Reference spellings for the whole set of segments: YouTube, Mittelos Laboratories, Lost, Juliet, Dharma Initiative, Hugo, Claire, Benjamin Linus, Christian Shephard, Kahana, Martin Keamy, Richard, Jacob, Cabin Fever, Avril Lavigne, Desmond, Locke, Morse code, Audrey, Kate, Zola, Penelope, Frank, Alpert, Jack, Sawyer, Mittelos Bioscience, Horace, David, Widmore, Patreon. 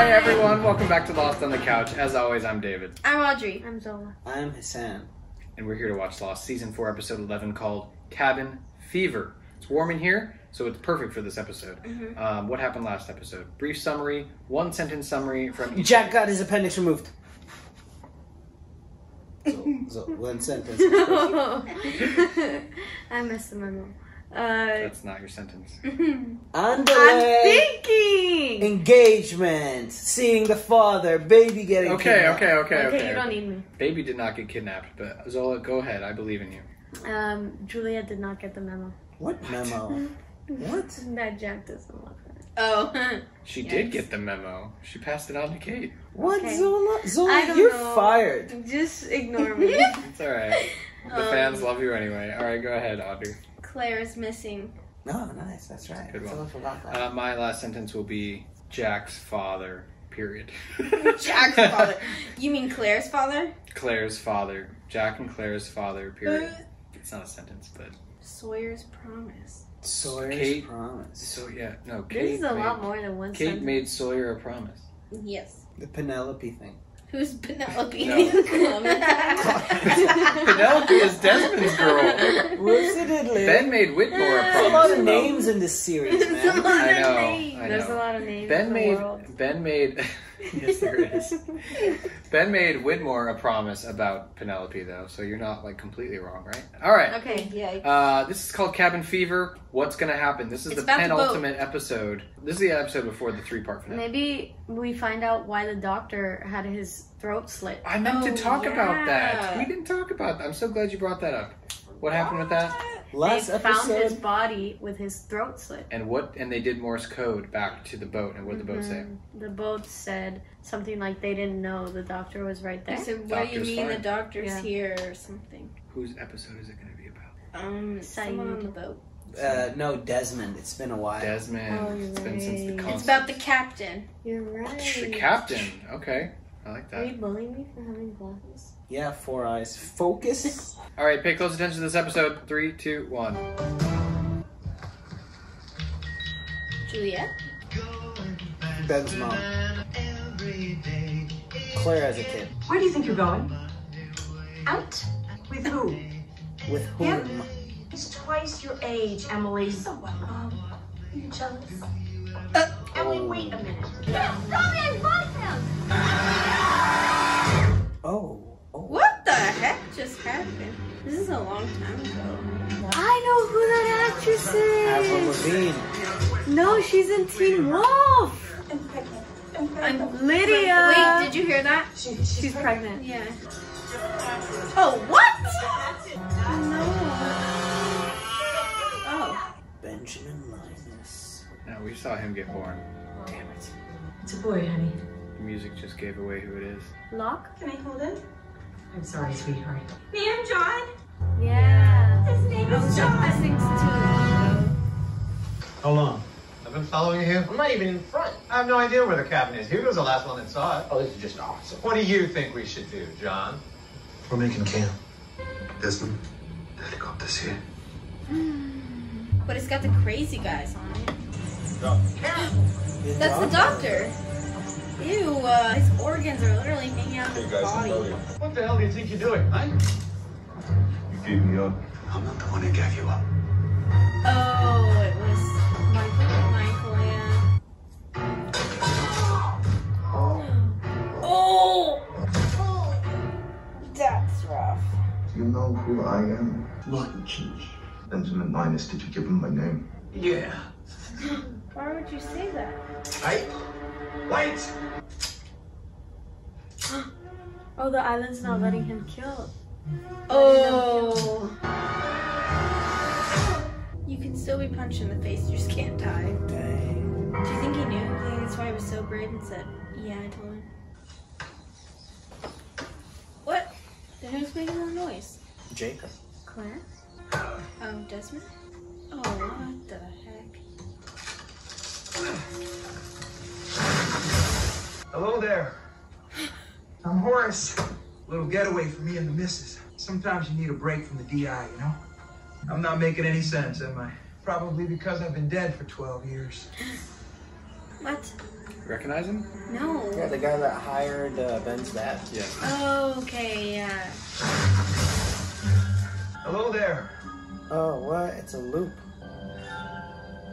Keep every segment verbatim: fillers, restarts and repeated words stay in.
Hi everyone, welcome back to Lost on the Couch. As always, I'm David. I'm Audrey. I'm Zola. I'm Hassan. And we're here to watch Lost Season four, Episode eleven, called Cabin Fever. It's warm in here, so it's perfect for this episode. Mm-hmm. um, what happened last episode? Brief summary, one sentence summary from each... Jack got his appendix removed. So, so one sentence. No. I missed the memo. Uh, That's not your sentence. Underway. I'm thinking! Engagement. Seeing the father. Baby getting okay, kidnapped. Okay, okay, okay. Okay, you don't need me. Baby did not get kidnapped, but Zola, go ahead. I believe in you. Um, Juliet did not get the memo. What memo? What? That Jack doesn't love her. Oh. She yes. did get the memo. She passed it on to Kate. What, okay. Zola? Zola, you're know. fired. Just ignore me. It's alright. The um, fans love you anyway. Alright, go ahead, Audrey. Claire is missing. Oh, nice. That's right. Good one. Uh, my last sentence will be Jack's father, period. Jack's father. You mean Claire's father? Claire's father. Jack and Claire's father, period. It's not a sentence, but... Sawyer's promise. Sawyer's Kate, promise. So, yeah. No, Kate This is a made, lot more than one Kate sentence. Kate made Sawyer a promise. Yes. The Penelope thing. Who's Penelope? No. Penelope is Desmond's girl. Who's Ben made Widmore a promise. There's a lot of names in this series, man. There's a lot I know, of names. I know. There's a lot of names Ben in made, the world. Ben made... yes, there is. Ben made Widmore a promise about Penelope, though, so you're not, like, completely wrong, right? All right. Okay, yeah. Uh, this is called Cabin Fever. What's going to happen? This is it's the penultimate episode. This is the episode before the three-part finale. Maybe we find out why the doctor had his... throat slit. I meant oh, to talk yeah. about that. We didn't talk about that. I'm so glad you brought that up. What happened with that? Last they episode. Found his body with his throat slit. And what? And they did Morse code back to the boat. And what did mm-hmm. the boat say? The boat said something like they didn't know the doctor was right there. They said, what Doctor's do you mean fine. the doctor's yeah. here or something? Whose episode is it going to be about? Um, someone on the boat. Uh, no, Desmond. It's been a while. Desmond. Oh, it's right. been since the constant. It's about the captain. You're right. The captain. Okay. I like that. Are you bullying me for having glasses? Yeah, four eyes. Focus. All right, pay close attention to this episode. Three, two, one. Juliet. Ben's mom. Claire as a kid. Where do you think you're going? Out. With who? With whom? Him? He's twice your age, Emily. So what? Um, are you jealous? Uh, Emily, wait a minute. He's coming! Find him! Oh. oh. What the heck just happened? This is a long time ago. Wow. I know who that actress is! Avril Lavigne. No, she's in Teen Wolf! I'm Lydia! Wait, did you hear that? She, she's, she's pregnant. pregnant. Yeah. Oh, what? No. Oh. Benjamin Linus. No, we saw him get born. Damn it. It's a boy, honey. The music just gave away who it is. Locke? Can I hold it? I'm sorry, sweetheart. Me and John? Yeah. His name is John. I think it's too. How long? I've been following you here. I'm not even in front. I have no idea where the cabin is. Hugo's the last one that saw it. Oh, this is just awesome. What do you think we should do, John? We're making camp. Desmond, the helicopter's here. But it's got the crazy guys on it. That's the doctor. Ew, uh, his organs are literally hanging out of his body. What the hell do you think you're doing, man? You gave me up. I'm not the one who gave you up. Oh, it was Michael. Michael, yeah. Oh. Oh. Oh. That's rough. Do you know who I am? Martin Keamy. Benjamin Linus, did you give him my name? Yeah. Why would you say that? I... Wait! Oh, the island's not letting him kill. Oh! You can still be punched in the face, you just can't die. Dang. Do you think he knew? I think that's why he was so brave and said, yeah, I told him. What? Then who's making that noise? Jacob. Claire? Oh, Desmond? Oh, what the heck? Hello there. I'm Horace. A little getaway for me and the missus. Sometimes you need a break from the D I, you know? I'm not making any sense, am I? Probably because I've been dead for twelve years. What? recognize him? No. Yeah, the guy that hired uh, Ben's dad. Yeah. Oh, okay, yeah. Hello there. Oh, what? It's a loop.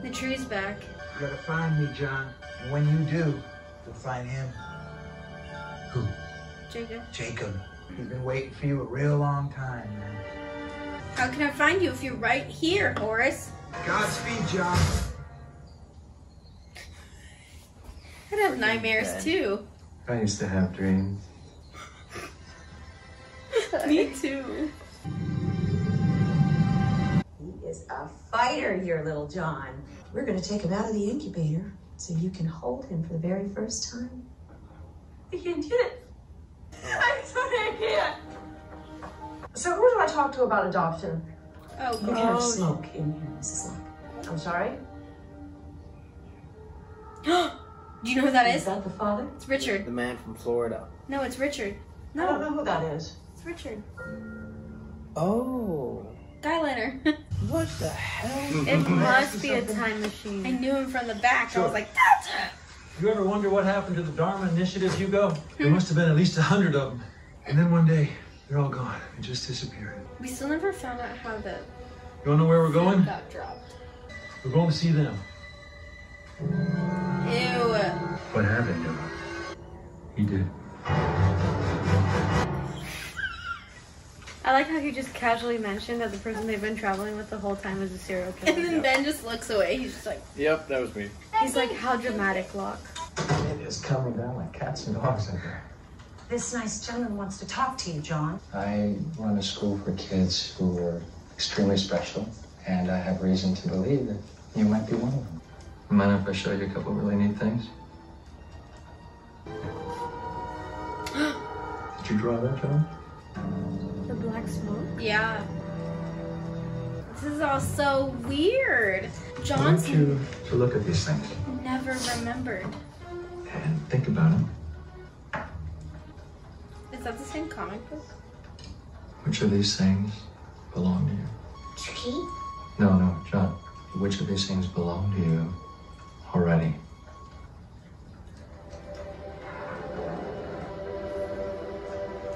The tree's back. You gotta find me, John. And when you do, you'll find him. Who? Jacob. Jacob. He's been waiting for you a real long time, man. How can I find you if you're right here, Horace? Godspeed, John. I'd have nightmares, too. I used to have dreams. Me, too. He is a fighter, your little John. We're going to take him out of the incubator so you can hold him for the very first time. I can't do it. I swear I can't. So who do I talk to about adoption? Oh, you can have smoke in here, Missus Locke. I'm sorry? Do you know who that is? Is that the father? It's Richard. The man from Florida. No, it's Richard. No. I don't know who that is. It's Richard. Oh. Guyliner. What the hell? It must be a time machine. I knew him from the back. Sure. I was like, that's it. You ever wonder what happened to the Dharma Initiative, Hugo? There must have been at least a hundred of them. And then one day, they're all gone. They just disappeared. We still never found out how the... You wanna know where we're going? Got dropped. We're going to see them. Ew. What happened to him? He did. I like how he just casually mentioned that the person they've been traveling with the whole time was a serial killer. And then yep. Ben just looks away. He's just like... Yep, that was me. He's like, how dramatic, Locke. It is coming down like cats and dogs out there. This nice gentleman wants to talk to you, John. I run a school for kids who are extremely special, and I have reason to believe that you might be one of them. Mind if I show you a couple really neat things? Did you draw that, John? The black smoke? Yeah. This is all so weird. John's. I want you to look at these things. Never remembered. And think about them. Is that the same comic book? Which of these things belong to you? To keep? No, no, John. Which of these things belong to you already?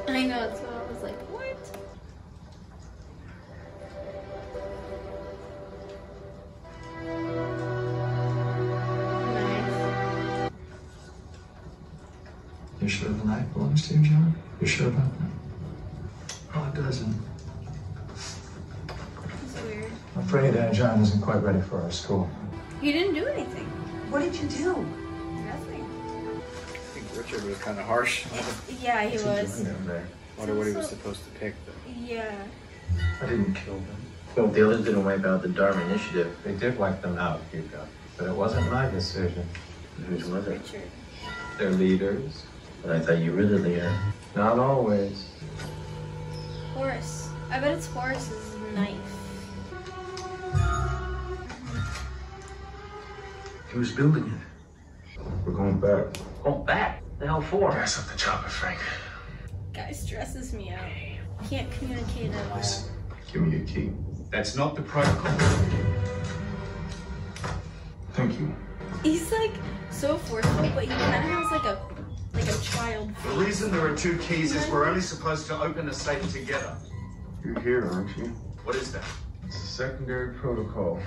I know, that's what I was like, what? Nice. You sure the knife belongs to you, John? You sure about that? Oh, it doesn't. I'm afraid uh, John isn't quite ready for our school. You didn't do anything. What did you do? Nothing. I think Richard was kind of harsh. Yeah, he was. I wonder what he was supposed to pick, though. Yeah. I didn't kill them. Well, the others didn't wipe out the Dharma Initiative. They did wipe them out, Hugo. But it wasn't my decision. Whose was it? Richard. Their leaders. But I thought you were the leader. Not always. Horace. I bet it's Horace's knife. He was building it. We're going back. Going back? The hell for? Pass up the chopper, Frank. Guy stresses me out. Can't communicate at all. Listen, give me your key. That's not the protocol. Thank you. He's like so forceful, but he kind of has like a like a child. The reason there are two keys is we're only supposed to open a safe together. You're here, aren't you? What is that? It's a secondary protocol.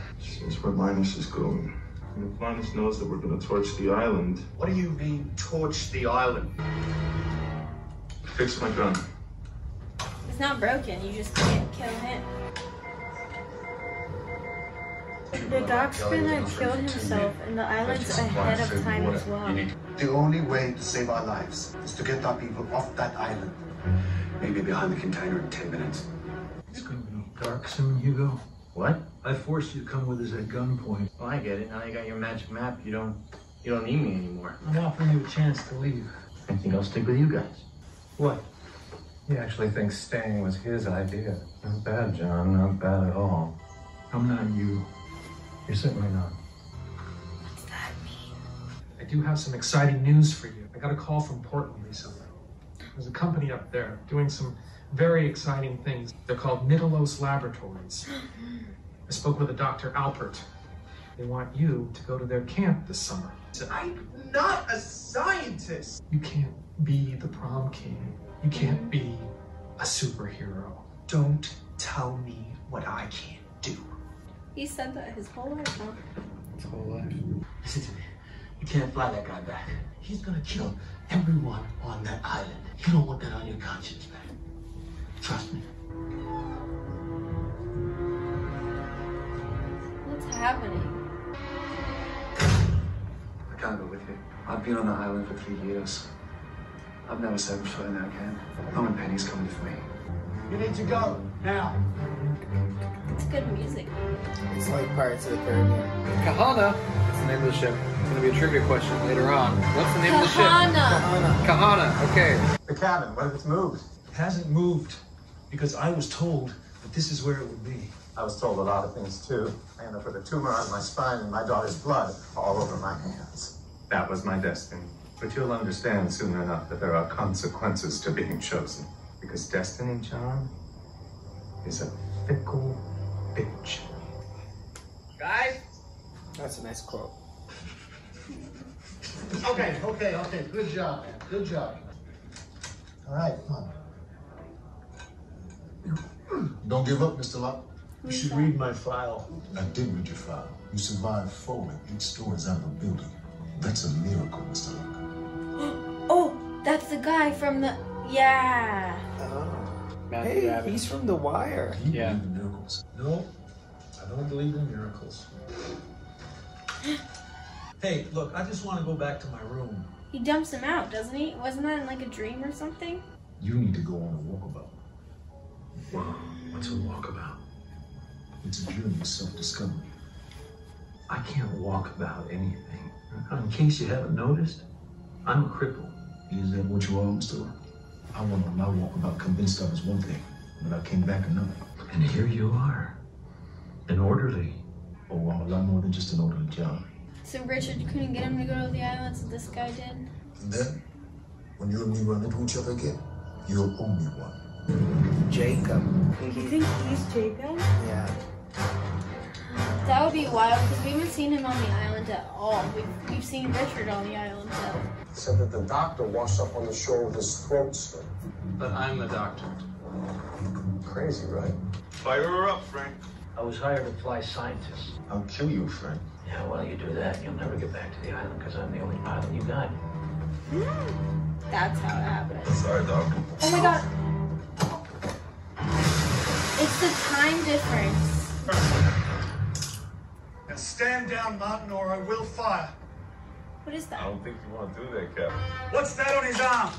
It's where Linus is going. And if Linus knows that we're going to torch the island... What do you mean, torch the island? Fix my gun. It's not broken, you just can't kill him. The doc's gonna kill himself, and the island's ahead of time as well. The only way to save our lives is to get our people off that island. Maybe behind the container in ten minutes. It's going to be dark soon, Hugo. What? I forced you to come with us at gunpoint. Well, I get it. Now you got your magic map. You don't, you don't need me anymore. I'm offering you a chance to leave. I think I'll stick with you guys. What? He actually thinks staying was his idea. Not bad, John. Not bad at all. I'm not you. You're certainly not. What does that mean? I do have some exciting news for you. I got a call from Portland recently. There's a company up there doing some very exciting things. They're called Mittelos Laboratories. I spoke with a Doctor Alpert. They want you to go to their camp this summer. So I not a scientist. You can't be the prom king. You can't be a superhero. Don't tell me what I can't do. He said that his whole life, huh? His whole life. Listen to me. You can't fly that guy back. He's gonna kill everyone on that island. You don't want that on your conscience, man. Trust me. What's happening? I can't go with you. I've been on the island for three years. I've never set foot in there again. Mom and Penny's coming for me. You need to go, now. It's good music. It's like Pirates of the Caribbean. Kahana! That's the name of the ship. It's gonna be a trivia question later on. What's the name Kahana. of the ship? Kahana. Kahana, okay. The cabin, what if it's moved? It hasn't moved, because I was told that this is where it would be. I was told a lot of things too. I ended up with a tumor on my spine and my daughter's blood all over my hands. That was my destiny. But you'll understand soon enough that there are consequences to being chosen. Because destiny, John, is a fickle bitch. Guys? That's a nice quote. okay, okay, okay. Good job, man. Good job. All right, come on. Don't give up, Mister Locke. You should read my file. I did read your file. You survived falling eight stories out of a building. That's a miracle, Mister Locke. Oh, that's the guy from the... Yeah. Oh. Hey, David. He's from The Wire. You yeah. believe in miracles? No, I don't believe in miracles. Hey, look, I just want to go back to my room. He dumps him out, doesn't he? Wasn't that in like a dream or something? You need to go on a walkabout. Wow, what's a walkabout? It's a journey of self-discovery. I can't walk about anything. In case you haven't noticed, I'm a cripple. Is that what you are, Mister Locke? I went on my walkabout convinced I was one thing, but I came back another. And here you are, an orderly. Oh, I'm a lot more than just an orderly job. So Richard couldn't get him to go to the island, so this guy did? And then, when you and me run into each other again, you'll owe me one. Jacob. You think he's Jacob? Yeah. That would be wild, because we haven't seen him on the island at all. We've, we've seen Richard on the island, so... Said that the doctor washed up on the shore with his throat slit. But I'm the doctor. Crazy, right? Fire her up, Frank. I was hired to fly scientists. I'll kill you, Frank. Yeah, well, you do that, you'll never get back to the island, because I'm the only island you got. Mm. That's how it happened. Sorry, doctor. Oh, my God. It's the time difference. Now stand down, Martin, or I will fire. What is that? I don't think you want to do that, Captain. What's that on his arm?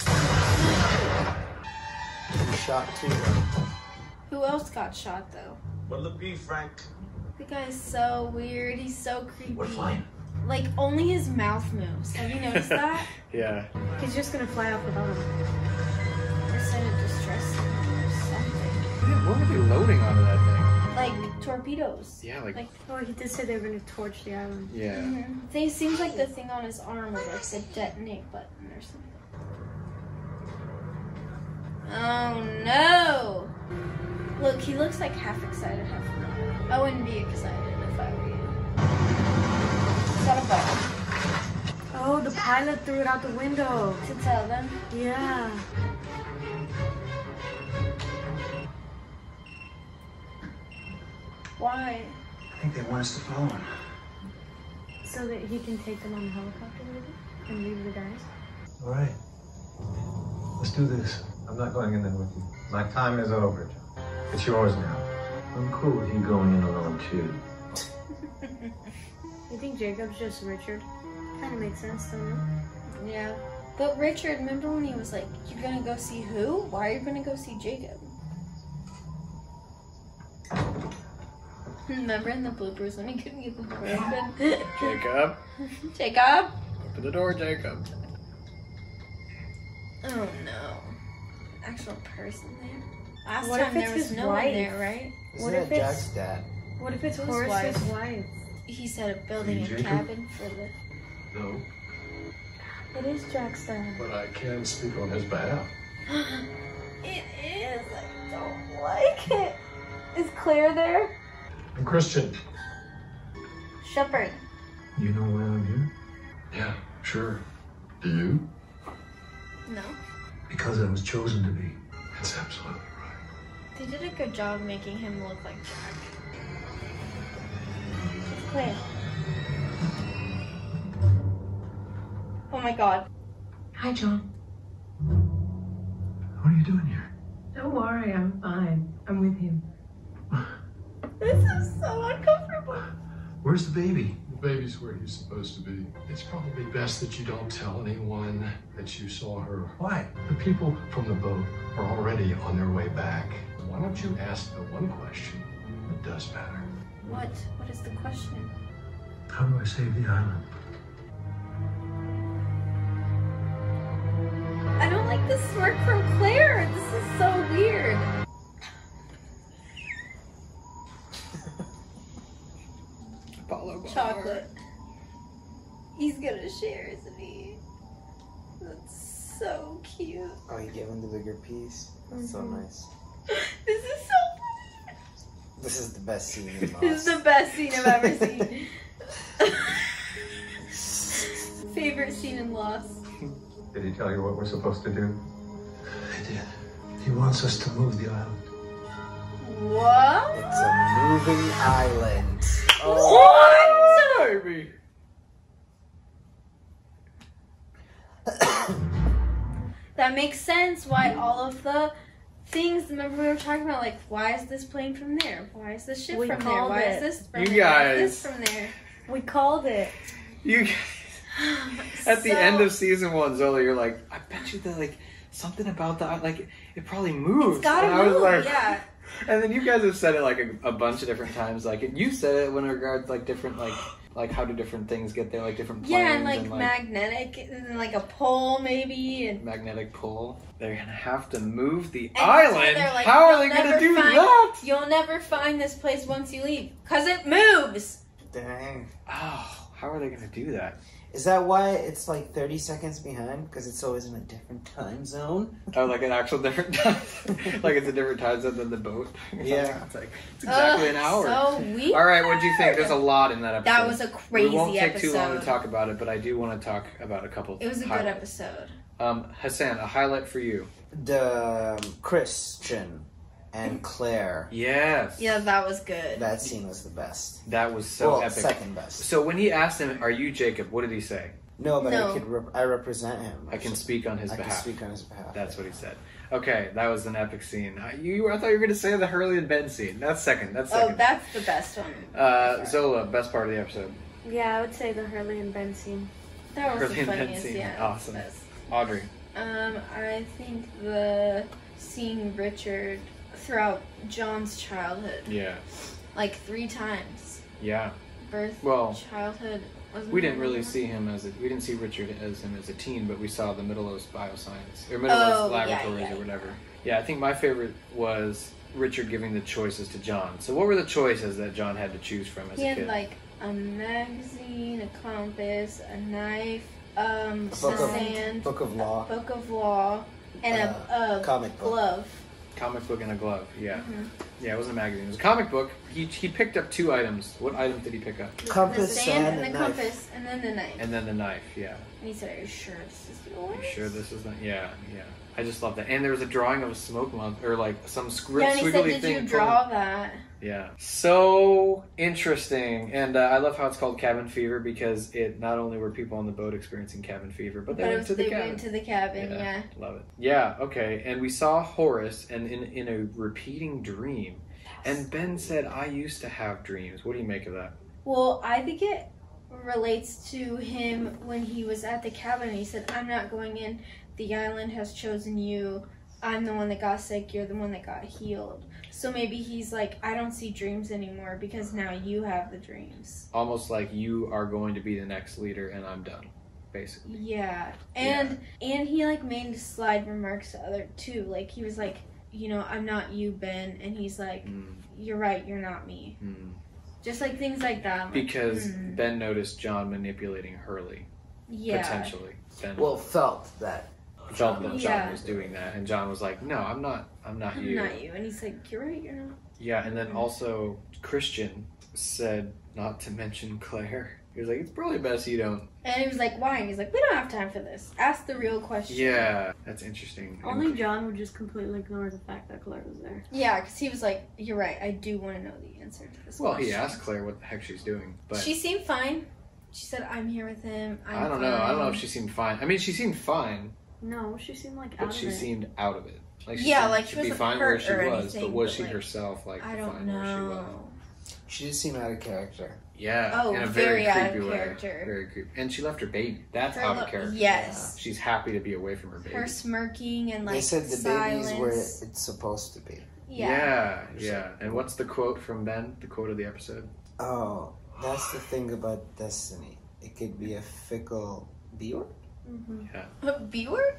He shot too. Who else got shot, though? What'll it be, Frank? The guy is so weird. He's so creepy. We're flying. Like, only his mouth moves. Have you noticed that? Yeah. He's just going to fly off without him. Or send a distress or something. Yeah, what were we loading onto that thing? Like torpedoes. Yeah, like... like oh, he did say they were going to torch the island. Yeah. Mm-hmm. They seems like the thing on his arm was like the detonate button or something. Oh, no! Look, he looks like half excited, half not. I wouldn't be excited if I were you. Is that a button? Oh, the pilot threw it out the window. To tell them? Yeah. Why? I think they want us to follow him. So that he can take them on the helicopter with him and leave the guys? All right. Let's do this. I'm not going in there with you. My time is over, John. It's yours now. I'm cool with you going in alone, too. You think Jacob's just Richard? Kind of makes sense to him. Yeah. But Richard, remember when he was like, you're going to go see who? Why are you going to go see Jacob? Remember in the bloopers when he couldn't get the door open? Jacob. Jacob. Open the door, Jacob. Oh no. Actual person there. Last what time there was no wife? one there, right? Isn't what if it's Jack's dad? What if it's Horace's wife? wife? He said a building and cabin for the... No. It is Jack's dad. But I can speak on his behalf. It is. I don't like it. Is Claire there? I'm Christian Shephard. You know why I'm here? Yeah, sure. Sure. Do you? No. Because I was chosen to be. That's absolutely right. They did a good job making him look like Jack. Just play. Oh my god. Hi, John. What are you doing here? Don't worry, I'm fine. I'm with him. This is so uncomfortable. Where's the baby? The baby's where he's supposed to be. It's probably best that you don't tell anyone that you saw her. Why? The people from the boat are already on their way back. Why don't you ask the one question that does matter? What? What is the question? How do I save the island? I don't like this smirk from Claire. This is so weird. Chocolate. He's gonna share, isn't he? That's so cute. Oh, you gave him the bigger piece? That's mm-hmm. so nice. This is so funny. This is the best scene in Lost. This is the best scene I've ever seen. Favorite scene in Lost. Did he tell you what we're supposed to do? I did. He wants us to move the island. What? It's a moving island. Oh. What? Baby. That makes sense why all of the things, remember we were talking about, like, why is this plane from there? Why is this ship we from there? Why it. is this from you there? Guys. Why is this from there? We called it. You guys. At so, the end of season one, Zola, you're like, I bet you that, like, something about that, like, it probably moves. It's gotta and move, I was like, yeah. And then you guys have said it like a, a bunch of different times, like, and you said it when it regards like different, like, like how do different things get there, like different planes. Yeah, and like, and, like magnetic, and like a pole maybe. And magnetic pole. They're gonna have to move the and island. So like, how are they gonna do find, that? You'll never find this place once you leave, cause it moves. Dang. Oh, how are they gonna do that? Is that why it's like thirty seconds behind? Because it's always in a different time zone. Oh, like an actual different time, like it's a different time zone than the boat. Yeah, it's like it's exactly uh, an hour. So weird. All right, what do you think? There's a lot in that episode. That was a crazy episode. We won't take episode. too long to talk about it, but I do want to talk about a couple. It was a highlights. good episode. Um, Hassan, a highlight for you? The um, Christian and Claire. Yes. Yeah, that was good. That scene was the best. That was so well, epic. Second best. So when he asked him, "Are you Jacob?" What did he say? No, but no. I could. Rep I represent him. I can speak on his I behalf. I can speak on his behalf. That's what he said. Okay, that was an epic scene. I, you, I thought you were going to say the Hurley and Ben scene. That's second. That's second. Oh, that's the best one. Uh, Zola, best part of the episode. Yeah, I would say the Hurley and Ben scene. That was Hurley the funniest. Ben scene. Yeah, awesome. Audrey. Um, I think the seeing Richard throughout John's childhood. Yeah. Like three times. Yeah. Birth, well, childhood. Wasn't we didn't really one? see him as a, we didn't see Richard as him as a teen, but we saw the Mittelos Bioscience or Mittelos oh, Laboratories yeah, yeah, or whatever. Yeah. yeah, I think my favorite was Richard giving the choices to John. So what were the choices that John had to choose from as he a kid? He had like a magazine, a compass, a knife, um, a book, sand, of, book of law, a book of law, and uh, a, a comic book. glove. Comic book and a glove, yeah. Mm-hmm. Yeah, it wasn't a magazine. It was a comic book. He he picked up two items. What items did he pick up? Compass, the sand, and, and the knife. compass, and then the knife. And then the knife, yeah. And he said, "Are you sure this is yours? Are you sure this is not?" Yeah, yeah. I just love that. And there was a drawing of a smoke month, or like some squiggly yeah, thing. Yeah, he said, "Did you draw from... that?" Yeah. So interesting. And uh, I love how it's called Cabin Fever, because it not only were people on the boat experiencing cabin fever, but they but went to the they cabin. Went to the cabin, yeah. yeah. Love it. Yeah, okay. And we saw Horace and in, in a repeating dream. Yes. And Ben said, "I used to have dreams." What do you make of that? Well, I think it relates to him when he was at the cabin. He said, "I'm not going in. The island has chosen you. I'm the one that got sick. You're the one that got healed." So maybe he's like, I don't see dreams anymore because now you have the dreams. Almost like you are going to be the next leader and I'm done, basically. Yeah. And yeah. and he like made slide remarks to other too. Like he was like, you know, "I'm not you, Ben." And he's like, mm. "You're right, you're not me." Mm. Just like things like that. I'm because like, mm. Ben noticed John manipulating Hurley. Yeah. Potentially. Ben well, felt that. felt that John yeah. was doing that, and John was like, "No, I'm not I'm not I'm you. I'm not you." And he's like, "You're right, you're not." Yeah, and then also Christian said not to mention Claire. He was like, "It's probably best you don't And he was like, why? And he's like, we don't have time for this. Ask the real question. Yeah, that's interesting. Only John would just completely ignore the fact that Claire was there. Yeah, because he was like, you're right, I do want to know the answer to this well, question. Well, he asked Claire what the heck she's doing. But she seemed fine. She said, I'm here with him. I'm I don't know. Fine. I don't know if she seemed fine. I mean, she seemed fine. No, she seemed like out of it. But she seemed out of it. Like, she yeah, like she was be fine where she was, anything, but was but she like, herself like I don't fine know. Where she was? She just seemed out of character. Yeah, oh, in a very, very out creepy of character. Way. Very creepy. And she left her baby. That's her out of character. Yes. Yeah. She's happy to be away from her baby. Her smirking and like. They said the silence. Baby's where it's supposed to be. Yeah. Yeah, yeah. And what's the quote from Ben? The quote of the episode? Oh, that's the thing about destiny. It could be a fickle B-word? Mm-hmm. Yeah. A B-word?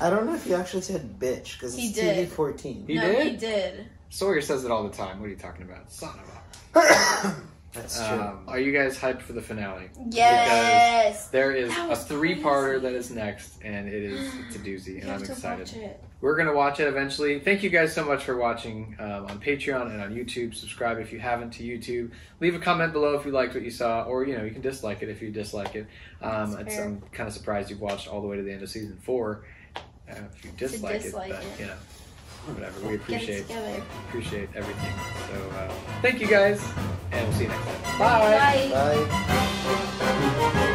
I don't know if he actually said bitch, because it's T V fourteen. He no, did? He did. Sawyer says it all the time. What are you talking about? Son of a... That's true. Um, are you guys hyped for the finale? Yes! Because there is a three-parter that is next, and it is it's a doozy, and I'm excited. Watch it. We're going to watch it eventually. Thank you guys so much for watching um, on Patreon and on YouTube. Subscribe if you haven't to YouTube. Leave a comment below if you liked what you saw, or you know, you can dislike it if you dislike it. Um, it's, I'm kind of surprised you've watched all the way to the end of season four. Uh, if you dislike, dislike it, it, but you know. Whatever, we appreciate appreciate everything. So uh, thank you guys, and we'll see you next time. Bye. Bye. Bye. Bye.